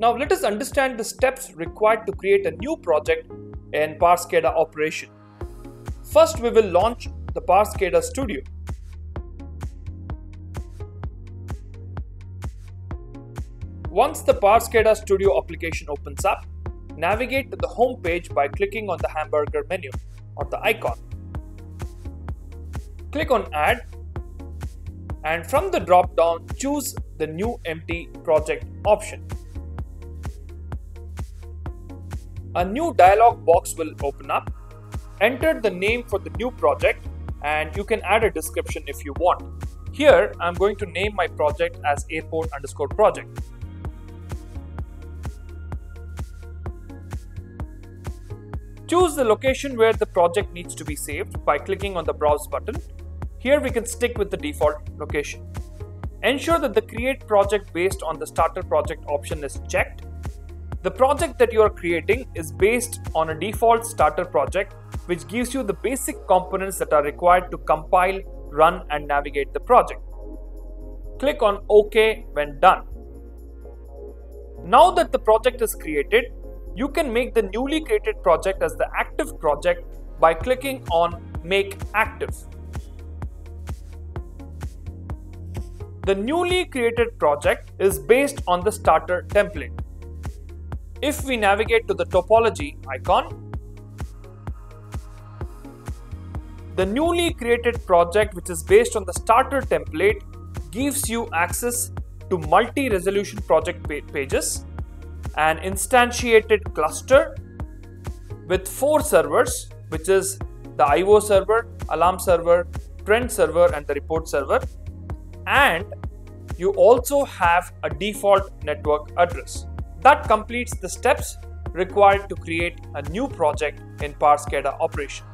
Now let us understand the steps required to create a new project in Power SCADA operation. First, we will launch the Power SCADA Studio. Once the Power SCADA Studio application opens up, navigate to the home page by clicking on the hamburger menu or the icon. Click on Add, and from the drop down choose the New Empty Project option. A new dialog box will open up. Enter the name for the new project, and you can add a description if you want. Here I'm going to name my project as airport_project. Choose the location where the project needs to be saved by clicking on the Browse button. Here we can stick with the default location. Ensure that the Create Project based on the Starter Project option is checked. The project that you are creating is based on a default starter project, which gives you the basic components that are required to compile, run, and navigate the project. Click on OK when done. Now that the project is created, you can make the newly created project as the active project by clicking on Make Active. The newly created project is based on the starter template. If we navigate to the topology icon, the newly created project, which is based on the starter template, gives you access to multi-resolution project pages, an instantiated cluster with 4 servers, which is the IO server, alarm server, trend server, and the report server. And you also have a default network address. That completes the steps required to create a new project in Power SCADA operation.